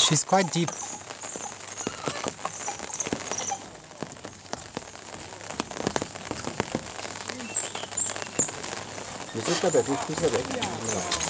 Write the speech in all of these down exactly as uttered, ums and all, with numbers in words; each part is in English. She's quite deep. This is the bed, this is the bed. Yeah.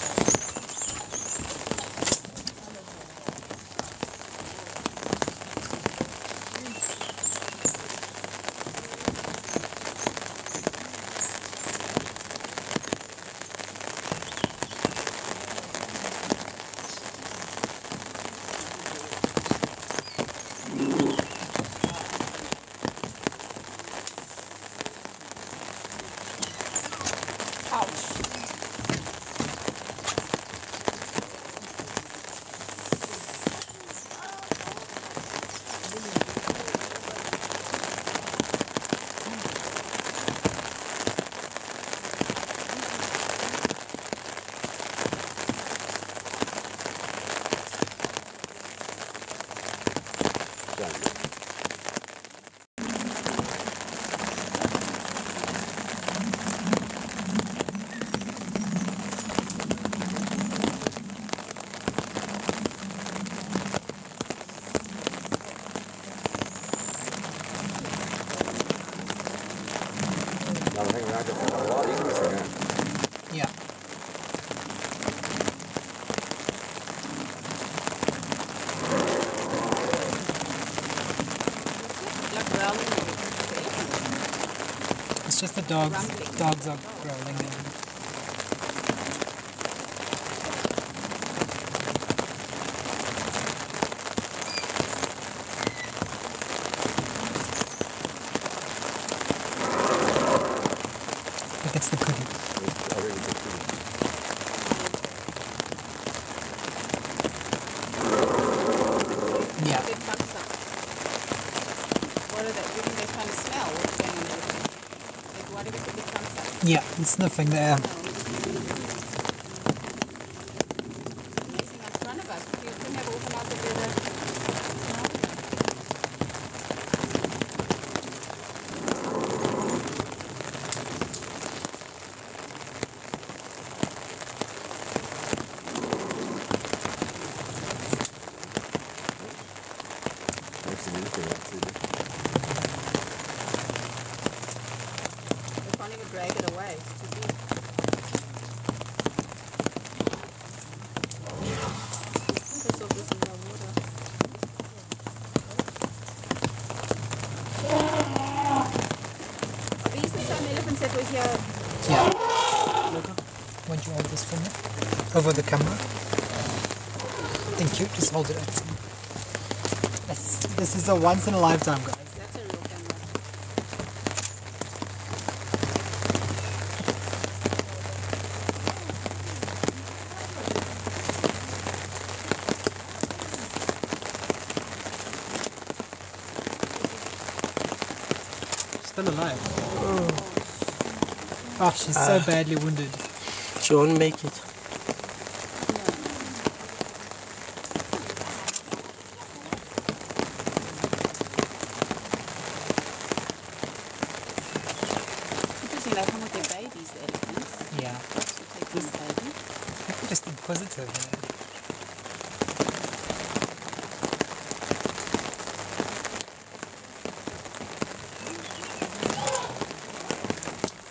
It's just the dogs. Dogs are growling in. But it's the cookie. Yeah, it's sniffing the air. Drag it away. Yeah. Won't you hold this for me? Over the camera. Thank you. Just hold it up. Yes. This is a once in a lifetime, guys. Still alive. Oh, oh she's uh, so badly wounded. She won't make it. Interesting, they come with their babies, the elephants. Yeah. This baby. They're just inquisitive, you know.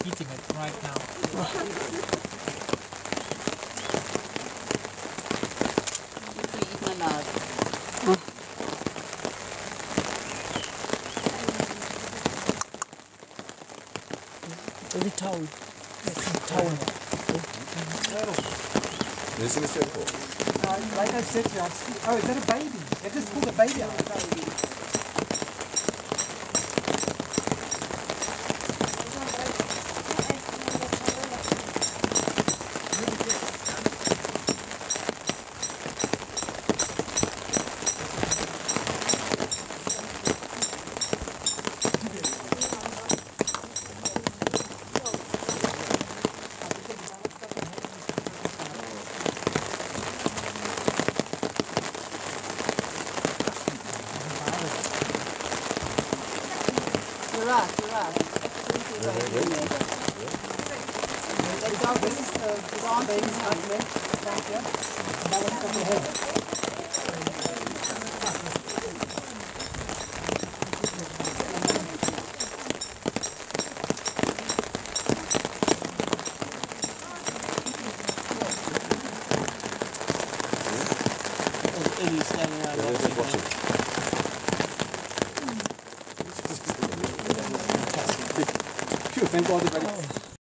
Eating it right now. Every towel. This is simple. Like I said, I've seen. Oh, is that a baby? They just pulled a baby out. Baby. right, you're right. Absolutely right. Very good. This is the ground base movement. Thank you. Balance of the head. Eddie's standing around watching. watching. Thank God.